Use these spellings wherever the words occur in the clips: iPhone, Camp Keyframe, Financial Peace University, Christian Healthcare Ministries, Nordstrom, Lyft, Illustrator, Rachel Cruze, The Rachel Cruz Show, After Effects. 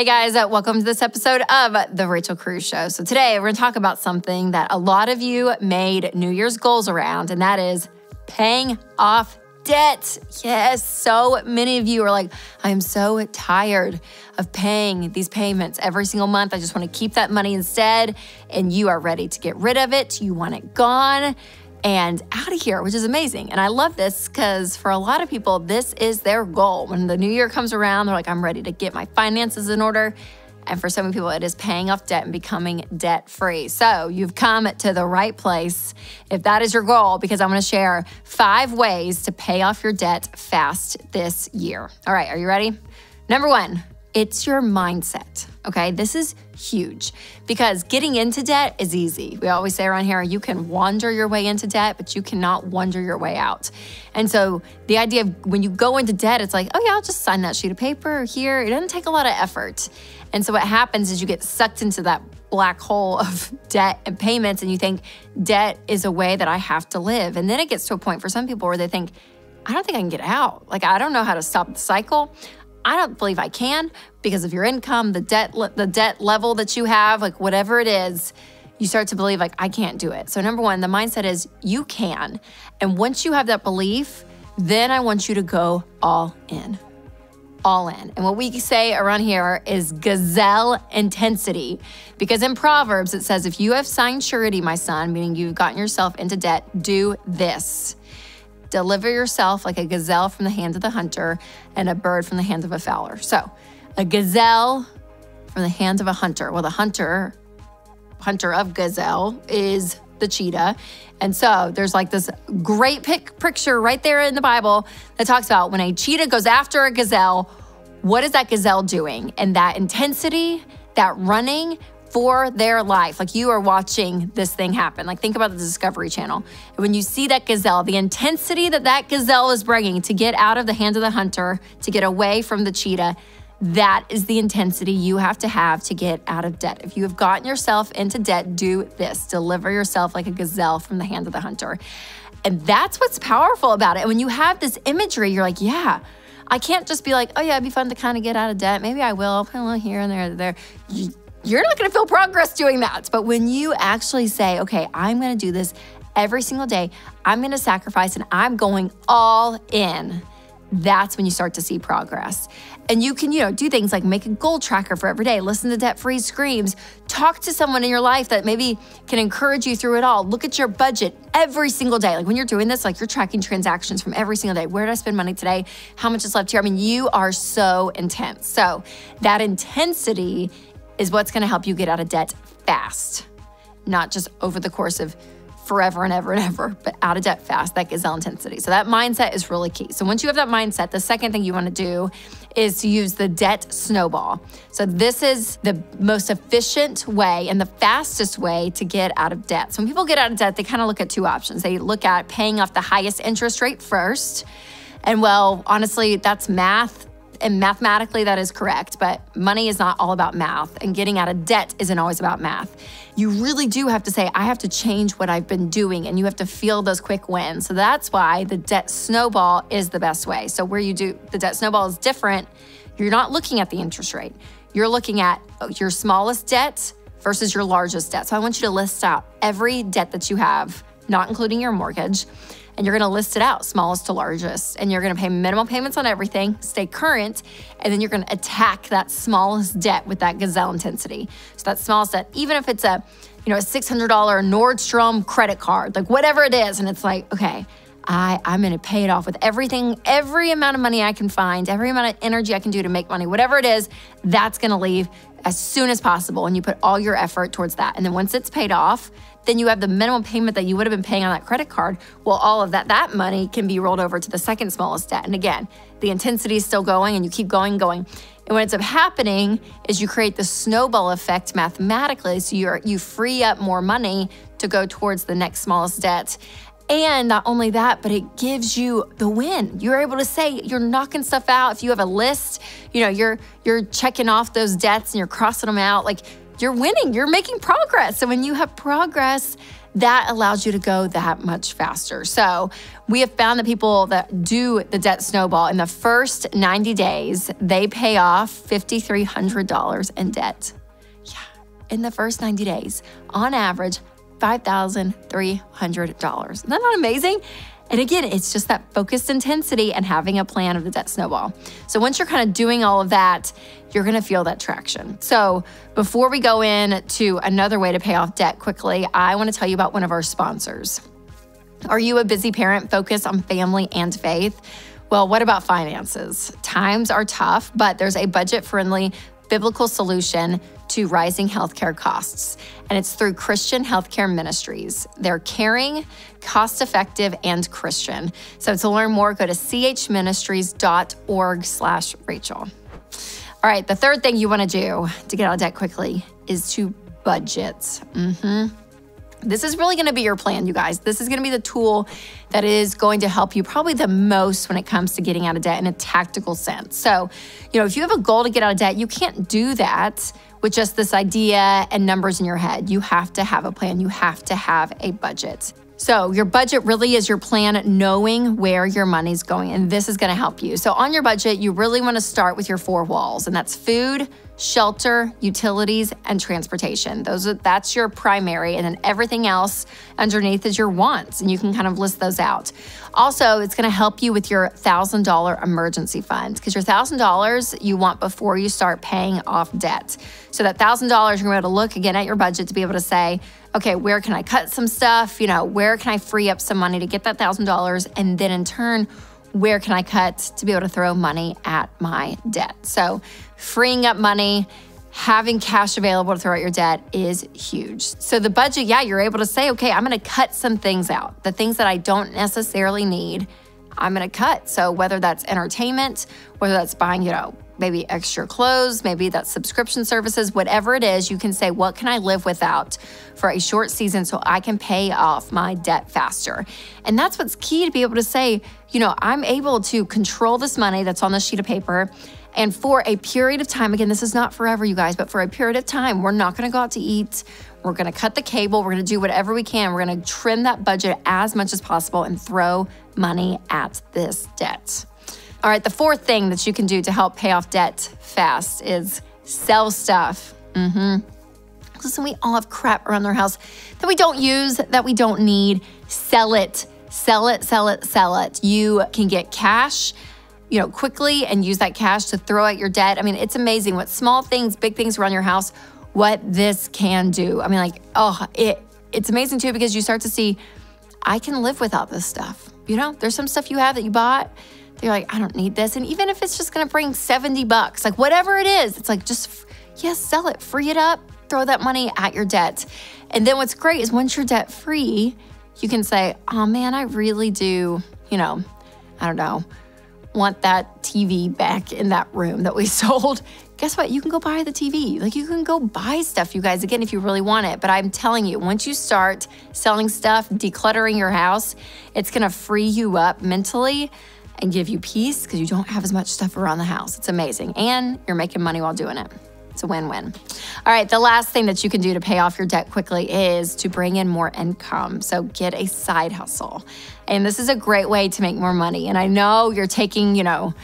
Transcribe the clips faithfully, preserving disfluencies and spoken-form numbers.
Hey guys, welcome to this episode of The Rachel Cruz Show. So today we're gonna talk about something that a lot of you made New Year's goals around, and that is paying off debt. Yes, so many of you are like, I'm so tired of paying these payments every single month. I just wanna keep that money instead, and you are ready to get rid of it. You want it gone and out of here, which is amazing. And I love this because for a lot of people, this is their goal. When the new year comes around, they're like, I'm ready to get my finances in order. And for so many people, it is paying off debt and becoming debt-free. So you've come to the right place if that is your goal, because I'm gonna share five ways to pay off your debt fast this year. All right, are you ready? Number one, it's your mindset, okay? This is huge because getting into debt is easy. We always say around here, you can wander your way into debt, but you cannot wander your way out. And so the idea of when you go into debt, it's like, oh yeah, I'll just sign that sheet of paper here. It doesn't take a lot of effort. And so what happens is you get sucked into that black hole of debt and payments, and you think debt is a way that I have to live. And then it gets to a point for some people where they think, I don't think I can get out. Like, I don't know how to stop the cycle. I don't believe I can because of your income, the debt, the debt level that you have, like whatever it is, you start to believe like, I can't do it. So number one, the mindset is you can. And once you have that belief, then I want you to go all in, all in. And what we say around here is gazelle intensity, because in Proverbs, it says, if you have signed surety, my son, meaning you've gotten yourself into debt, do this. Deliver yourself like a gazelle from the hand of the hunter and a bird from the hand of a fowler. So a gazelle from the hand of a hunter. Well, the hunter, hunter of gazelle is the cheetah. And so there's like this great pic picture right there in the Bible that talks about when a cheetah goes after a gazelle, what is that gazelle doing? And that intensity, that running, for their life. Like you are watching this thing happen. Like think about the Discovery Channel. And when you see that gazelle, the intensity that that gazelle is bringing to get out of the hand of the hunter, to get away from the cheetah, that is the intensity you have to have to get out of debt. If you have gotten yourself into debt, do this. Deliver yourself like a gazelle from the hand of the hunter. And that's what's powerful about it. And when you have this imagery, you're like, yeah, I can't just be like, oh yeah, it'd be fun to kind of get out of debt. Maybe I will, I'll put a little here and there and there. You, You're not gonna feel progress doing that. But when you actually say, okay, I'm gonna do this every single day, I'm gonna sacrifice and I'm going all in, that's when you start to see progress. And you can, you know, do things like make a goal tracker for every day, listen to debt-free screams, talk to someone in your life that maybe can encourage you through it all. Look at your budget every single day. Like when you're doing this, like you're tracking transactions from every single day. Where did I spend money today? How much is left here? I mean, you are so intense. So that intensity is what's gonna help you get out of debt fast. Not just over the course of forever and ever and ever, but out of debt fast, that gazelle intensity. So that mindset is really key. So once you have that mindset, the second thing you wanna do is to use the debt snowball. So this is the most efficient way and the fastest way to get out of debt. So when people get out of debt, they kind of look at two options. They look at paying off the highest interest rate first. And well, honestly, that's math. And mathematically, that is correct, but money is not all about math, and getting out of debt isn't always about math. You really do have to say, I have to change what I've been doing, and you have to feel those quick wins. So that's why the debt snowball is the best way. So where you do, the debt snowball is different. You're not looking at the interest rate. You're looking at your smallest debt versus your largest debt. So I want you to list out every debt that you have, not including your mortgage, and you're gonna list it out, smallest to largest, and you're gonna pay minimal payments on everything, stay current, and then you're gonna attack that smallest debt with that gazelle intensity. So that smallest debt, even if it's a, you know, a six hundred dollar Nordstrom credit card, like whatever it is, and it's like, okay, I, I'm gonna pay it off with everything, every amount of money I can find, every amount of energy I can do to make money, whatever it is, that's gonna leave as soon as possible, and you put all your effort towards that. And then once it's paid off, then you have the minimum payment that you would have been paying on that credit card. Well, all of that, that money can be rolled over to the second smallest debt. And again, the intensity is still going and you keep going, going. And what ends up happening is you create the snowball effect mathematically. So you're, you free up more money to go towards the next smallest debt. And not only that, but it gives you the win. You're able to say you're knocking stuff out. If you have a list, you know, you're, you're checking off those debts and you're crossing them out. Like you're winning, you're making progress. So when you have progress, that allows you to go that much faster. So we have found that people that do the debt snowball, in the first ninety days, they pay off five thousand three hundred dollars in debt. Yeah, in the first ninety days, on average, five thousand three hundred dollars. Isn't that not amazing? And again, it's just that focused intensity and having a plan of the debt snowball. So once you're kind of doing all of that, you're gonna feel that traction. So before we go in to another way to pay off debt quickly, I wanna tell you about one of our sponsors. Are you a busy parent focused on family and faith? Well, what about finances? Times are tough, but there's a budget-friendly biblical solution to rising healthcare costs, and it's through Christian Healthcare Ministries. They're caring, cost-effective, and Christian. So to learn more, go to c h ministries dot org slash Rachel. All right, the third thing you wanna do to get out of debt quickly is to budget. Mm-hmm. This is really gonna be your plan, you guys. This is gonna be the tool that is going to help you probably the most when it comes to getting out of debt in a tactical sense. So, you know, if you have a goal to get out of debt, you can't do that with just this idea and numbers in your head. You have to have a plan. You have to have a budget. So your budget really is your plan, knowing where your money's going, and this is gonna help you. So on your budget, you really wanna start with your four walls, and that's food, shelter, utilities, and transportation. Those are, that's your primary, and then everything else underneath is your wants, and you can kind of list those out. Also, it's gonna help you with your one thousand dollar emergency fund, because your one thousand dollars you want before you start paying off debt. So that one thousand dollars, you're gonna be able to look again at your budget to be able to say, okay, where can I cut some stuff? You know, where can I free up some money to get that one thousand dollars? And then in turn, where can I cut to be able to throw money at my debt? So freeing up money, having cash available to throw at your debt is huge. So the budget, yeah, you're able to say, okay, I'm gonna cut some things out. The things that I don't necessarily need, I'm gonna cut. So whether that's entertainment, whether that's buying, you know, maybe extra clothes, maybe that's subscription services, whatever it is, you can say, what can I live without for a short season so I can pay off my debt faster? And that's what's key, to be able to say, you know, I'm able to control this money that's on this sheet of paper, and for a period of time, again, this is not forever, you guys, but for a period of time, we're not gonna go out to eat, we're gonna cut the cable, we're gonna do whatever we can, we're gonna trim that budget as much as possible and throw money at this debt. All right, the fourth thing that you can do to help pay off debt fast is sell stuff. Mm-hmm. Listen, we all have crap around our house that we don't use, that we don't need. Sell it, sell it, sell it, sell it. You can get cash, you know, quickly, and use that cash to throw out your debt. I mean, it's amazing what small things, big things around your house, what this can do. I mean, like, oh, it, it's amazing too, because you start to see, I can live without this stuff. You know, there's some stuff you have that you bought, you're like, I don't need this. And even if it's just gonna bring seventy bucks, like whatever it is, it's like, just, yes, yeah, sell it, free it up, throw that money at your debt. And then what's great is once you're debt free, you can say, oh man, I really do, you know, I don't know, want that T V back in that room that we sold. Guess what? You can go buy the T V. Like, you can go buy stuff, you guys, again, if you really want it. But I'm telling you, once you start selling stuff, decluttering your house, it's gonna free you up mentally and give you peace, because you don't have as much stuff around the house. It's amazing. And you're making money while doing it. It's a win-win. All right, the last thing that you can do to pay off your debt quickly is to bring in more income. So get a side hustle. And this is a great way to make more money. And I know you're taking, you know,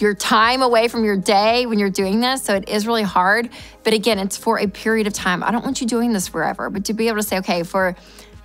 your time away from your day when you're doing this, so it is really hard. But again, it's for a period of time. I don't want you doing this forever, but to be able to say, okay, for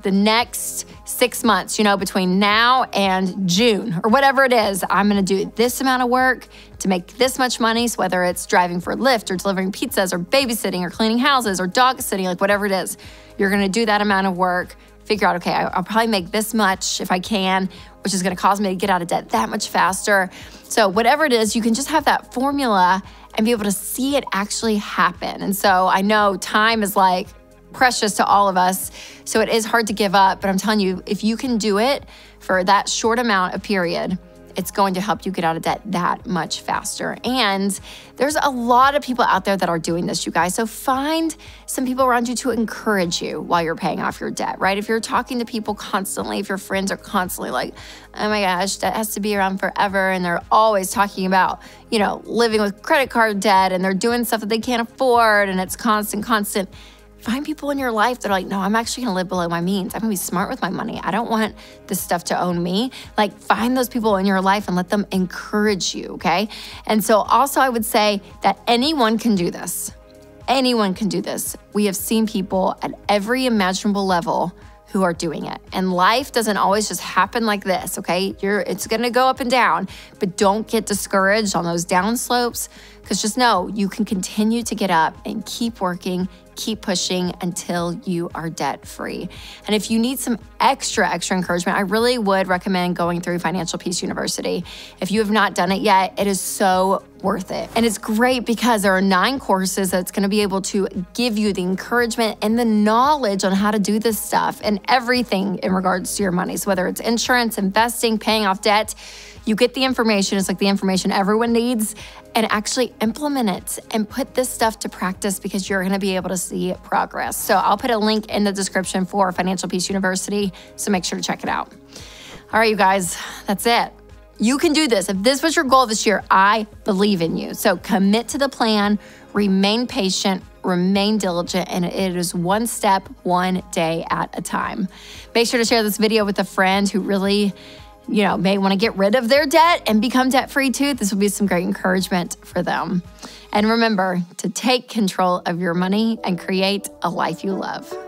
the next six months, you know, between now and June or whatever it is, I'm gonna do this amount of work to make this much money. So whether it's driving for Lyft or delivering pizzas or babysitting or cleaning houses or dog sitting, like whatever it is, you're gonna do that amount of work, figure out, okay, I'll probably make this much if I can, which is gonna cause me to get out of debt that much faster. So whatever it is, you can just have that formula and be able to see it actually happen. And so I know time is like precious to all of us, so it is hard to give up, but I'm telling you, if you can do it for that short amount of period, it's going to help you get out of debt that much faster. And there's a lot of people out there that are doing this, you guys. So find some people around you to encourage you while you're paying off your debt, right? If you're talking to people constantly, if your friends are constantly like, oh my gosh, debt has to be around forever, and they're always talking about, you know, living with credit card debt, and they're doing stuff that they can't afford, and it's constant, constant. Find people in your life that are like, no, I'm actually gonna live below my means. I'm gonna be smart with my money. I don't want this stuff to own me. Like, find those people in your life and let them encourage you, okay? And so also I would say that anyone can do this. Anyone can do this. We have seen people at every imaginable level who are doing it. And life doesn't always just happen like this, okay? You're, it's gonna go up and down, but don't get discouraged on those down slopes, because just know you can continue to get up and keep working, keep pushing until you are debt free. And if you need some extra, extra encouragement, I really would recommend going through Financial Peace University. If you have not done it yet, it is so worth it. And it's great because there are nine courses that's gonna be able to give you the encouragement and the knowledge on how to do this stuff and everything in regards to your money. So whether it's insurance, investing, paying off debt, you get the information. It's like the information everyone needs, and actually implement it and put this stuff to practice, because you're gonna be able to see progress. So I'll put a link in the description for Financial Peace University, so make sure to check it out. All right, you guys, that's it. You can do this. If this was your goal this year, I believe in you. So commit to the plan, remain patient, remain diligent, and it is one step, one day at a time. Make sure to share this video with a friend who really, you know, may want to get rid of their debt and become debt-free too. This will be some great encouragement for them. And remember to take control of your money and create a life you love.